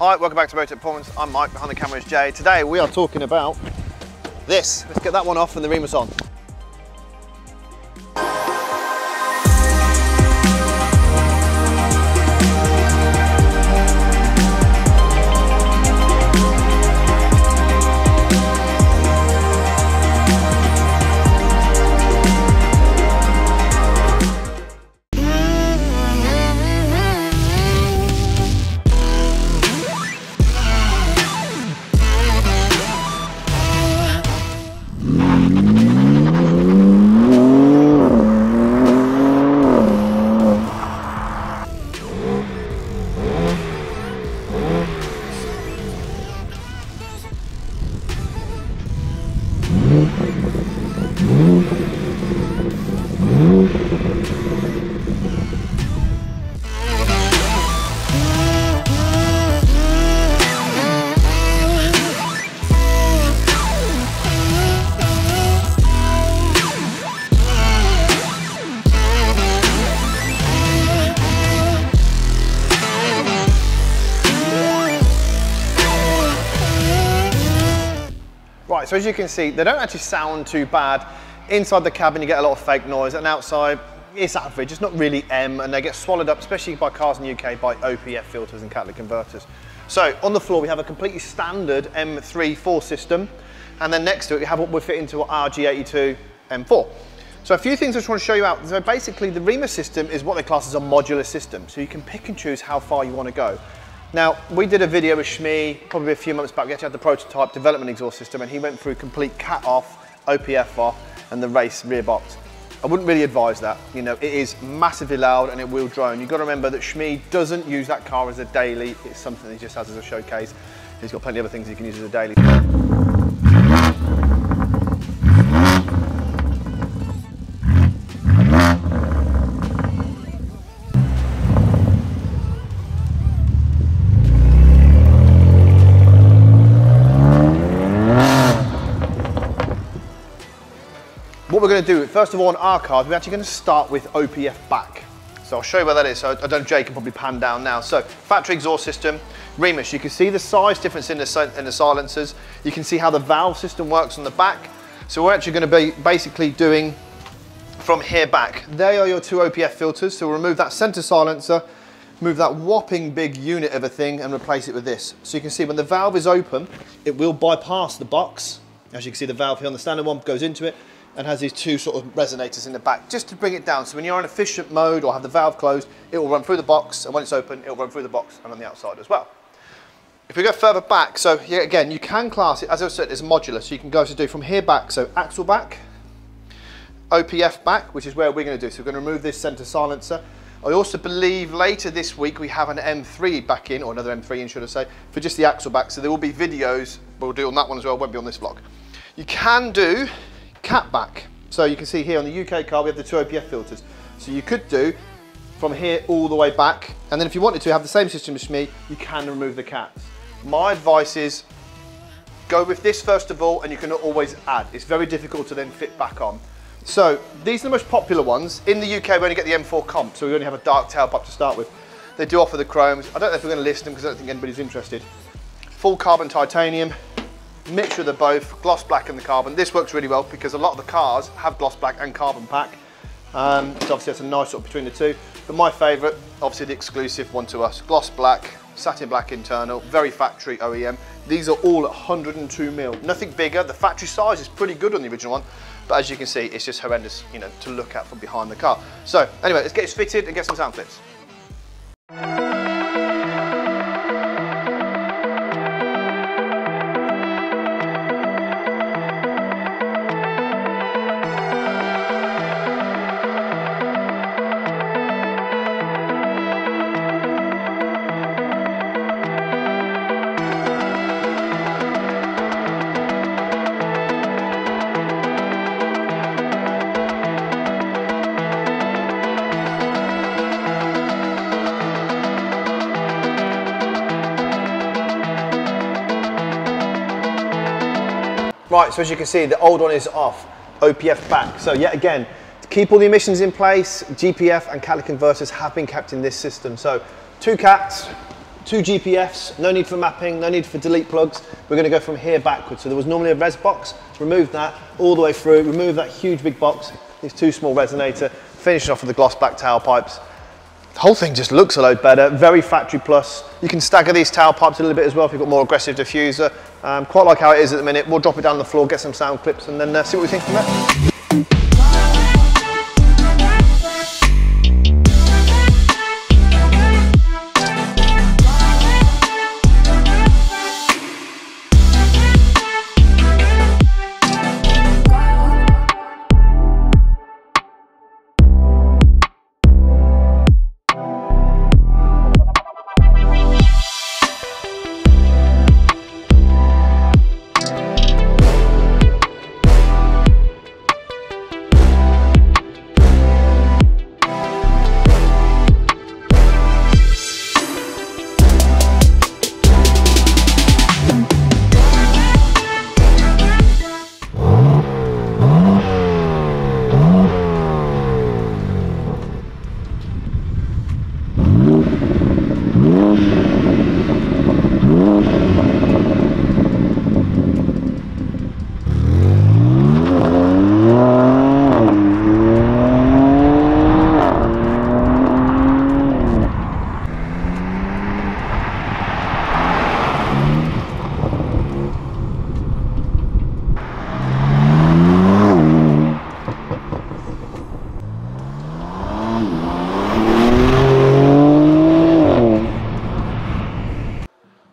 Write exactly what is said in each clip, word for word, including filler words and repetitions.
All right, welcome back to Motech Performance. I'm Mike, behind the camera is Jay. Today we are talking about this. Let's get that one off and the Remus on. So as you can see, they don't actually sound too bad. Inside the cabin, you get a lot of fake noise, and outside, it's average. It's not really M, and they get swallowed up, especially by cars in the U K, by O P F filters and catalytic converters. So on the floor, we have a completely standard M three four system, and then next to it, we have what we fit into our G eighty-two M four. So a few things I just want to show you out. So basically, the Remus system is what they class as a modular system, so you can pick and choose how far you want to go. Now, we did a video with Shmee probably a few months back. We actually had the prototype development exhaust system, and he went through complete cat off, O P F off, and the race rear box. I wouldn't really advise that. You know, it is massively loud and it will drone. You've got to remember that Shmee doesn't use that car as a daily. It's something he just has as a showcase. He's got plenty of other things he can use as a daily. What we're going to do, first of all, on our cars, we're actually going to start with O P F back. So I'll show you where that is. So I don't, Jay can probably pan down now. So factory exhaust system, Remus. You can see the size difference in the, in the silencers. You can see how the valve system works on the back. So we're actually going to be basically doing from here back. They are your two O P F filters. So we'll remove that center silencer, move that whopping big unit of a thing and replace it with this. So you can see when the valve is open, it will bypass the box. As you can see, the valve here on the standard one goes into it and has these two sort of resonators in the back just to bring it down. So when you're in efficient mode or have the valve closed, it will run through the box, and when it's open, it will run through the box and on the outside as well. If we go further back, so here again, you can class it, as I said, it's modular, so you can go to do from here back, so axle back, O P F back, which is where we're gonna do. So we're gonna remove this center silencer. I also believe later this week, we have an M three back in, or another M three in, should I say, for just the axle back. So there will be videos, we'll do on that one as well, won't be on this vlog. You can do cat back. So you can see here on the U K car, we have the two O P F filters. So you could do from here all the way back. And then if you wanted to have the same system as me, you can remove the cats. My advice is go with this first of all, and you can always add. It's very difficult to then fit back on. So these are the most popular ones. In the U K, we only get the M four comp, so we only have a dark tailpipe to start with. They do offer the chromes. I don't know if we're going to list them because I don't think anybody's interested. Full carbon titanium, mixture of the both, gloss black and the carbon. This works really well because a lot of the cars have gloss black and carbon pack. Um, so obviously that's a nice sort of between the two. But my favourite, obviously the exclusive one to us, gloss black, satin black internal, very factory O E M. These are all at one hundred and two mil, nothing bigger. The factory size is pretty good on the original one, but as you can see, it's just horrendous, you know, to look at from behind the car. So anyway, let's get this fitted and get some sound clips. Right, so as you can see, the old one is off, O P F back. So yet again, to keep all the emissions in place, G P F and catalytic converters have been kept in this system. So two cats, Two G P Fs, no need for mapping, no need for delete plugs. We're going to go from here backwards. So there was normally a res box, remove that all the way through, remove that huge big box, these two small resonator, finish off with the gloss back tower pipes. The whole thing just looks a load better, very factory plus. You can stagger these tower pipes a little bit as well if you've got more aggressive diffuser. Um, quite like how it is at the minute. We'll drop it down the floor, get some sound clips and then uh, see what we think from there.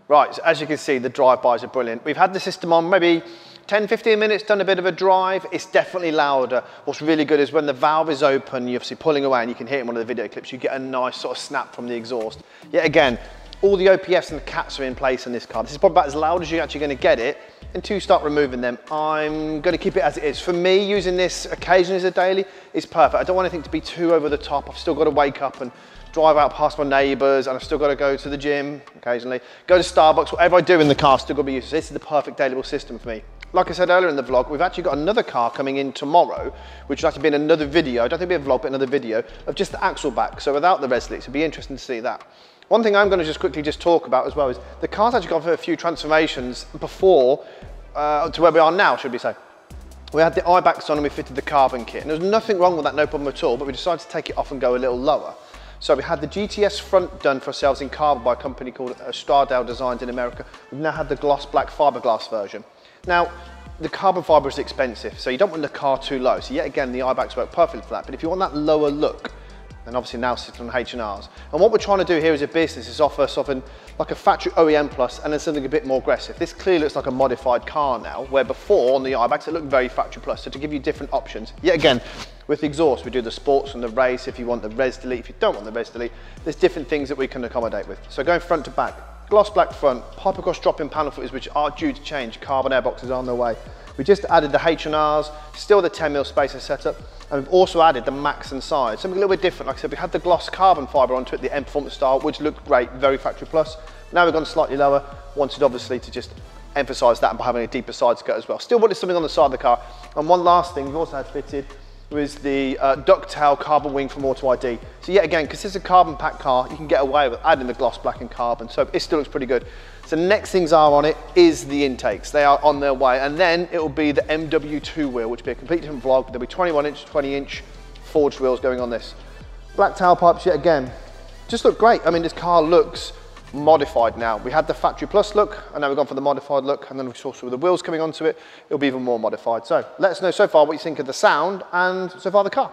Right, so as you can see, the drive-bys are brilliant. We've had the system on maybe ten, fifteen minutes, done a bit of a drive. It's definitely louder. What's really good is when the valve is open, you're obviously pulling away, and you can hear it in one of the video clips, you get a nice sort of snap from the exhaust. Yet again, all the O P Fs and the cats are in place in this car. This is probably about as loud as you're actually gonna get it until you start removing them. I'm gonna keep it as it is. For me, using this occasionally as a daily is perfect. I don't want anything to be too over the top. I've still got to wake up and drive out past my neighbours, and I've still got to go to the gym occasionally, go to Starbucks, whatever I do in the car, still got to be used. This is the perfect daily system for me. Like I said earlier in the vlog, we've actually got another car coming in tomorrow, which will actually be in another video. I don't think it'll be a vlog, but another video of just the axle back, so without the res leaks. It'll be interesting to see that. One thing I'm going to just quickly just talk about as well is the car's actually gone through a few transformations before uh, to where we are now, should we say. We had the Eibachs on and we fitted the carbon kit, and there was nothing wrong with that, no problem at all, but we decided to take it off and go a little lower. So we had the G T S front done for ourselves in carbon by a company called Stardale Designs in America. We've now had the gloss black fiberglass version. Now, the carbon fiber is expensive, so you don't want the car too low. So yet again, the Eibachs work perfectly for that. But if you want that lower look, then obviously now sit on H and Rs. And what we're trying to do here as a business is offer something like a factory O E M plus and then something a bit more aggressive. This clearly looks like a modified car now, where before on the Eibachs it looked very factory plus. So to give you different options, yet again, with the exhaust, we do the sports and the race. If you want the res delete, if you don't want the res delete, there's different things that we can accommodate with. So going front to back, gloss black front, pipe cross drop-in panel footers, which are due to change. Carbon air boxes are on their way. We just added the H and Rs, still the ten mil spacer setup, and we've also added the Maxton side. Something a little bit different. Like I said, we had the gloss carbon fiber onto it, the M Performance style, which looked great, very factory plus. Now we've gone slightly lower, wanted obviously to just emphasize that by having a deeper side skirt as well. Still wanted something on the side of the car. And one last thing we've also had fitted was the uh, ducktail carbon wing from Auto I D. So yet again, because it's a carbon pack car, you can get away with adding the gloss black and carbon, so it still looks pretty good. So the next things are on it is the intakes. They are on their way, and then it will be the M W two wheel, which will be a completely different vlog. There'll be twenty-one inch, twenty inch forged wheels going on this. Black tail pipes yet again, just look great. I mean, this car looks modified now. We had the factory plus look, and now we've gone for the modified look, and then we saw with the wheels coming onto it, it'll be even more modified. So let us know so far what you think of the sound and so far the car.